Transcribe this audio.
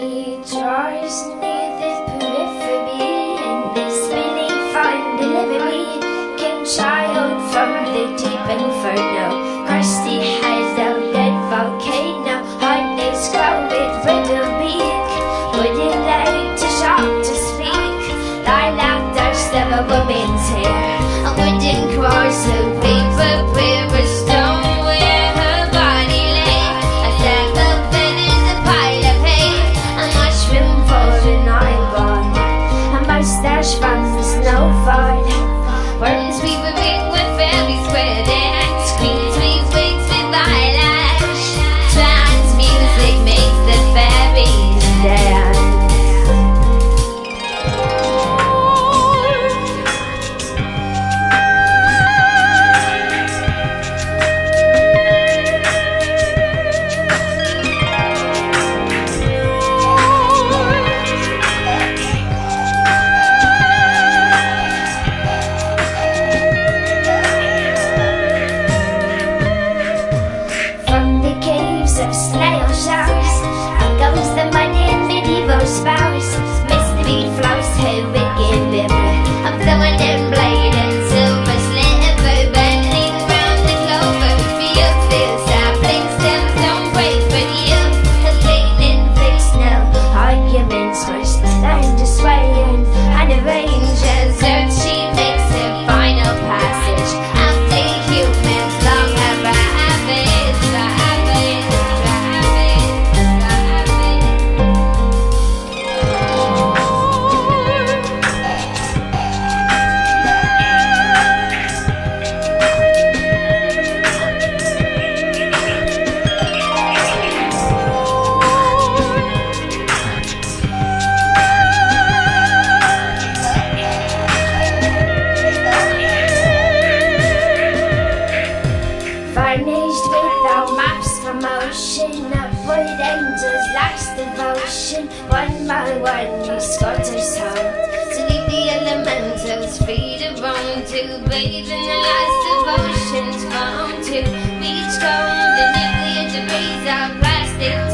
He jars neath his periphery, in this mini fine delivery, came child from the deep inferno. Crusty heads of dead volcano, harness crowded with a beak. Would you like to shock to speak? Lilac dust of a woman's hair, a wooden cross of paper prayer. From the snow fall, worms we were big with fairy square dance. Green sweet wigs with eyelash. Trans music makes the fairies devotion. One by one you scatter sound to leave the elementals free to roam, to bathe in the last of oceans, from to reach cold. The nuclear debris are plastic.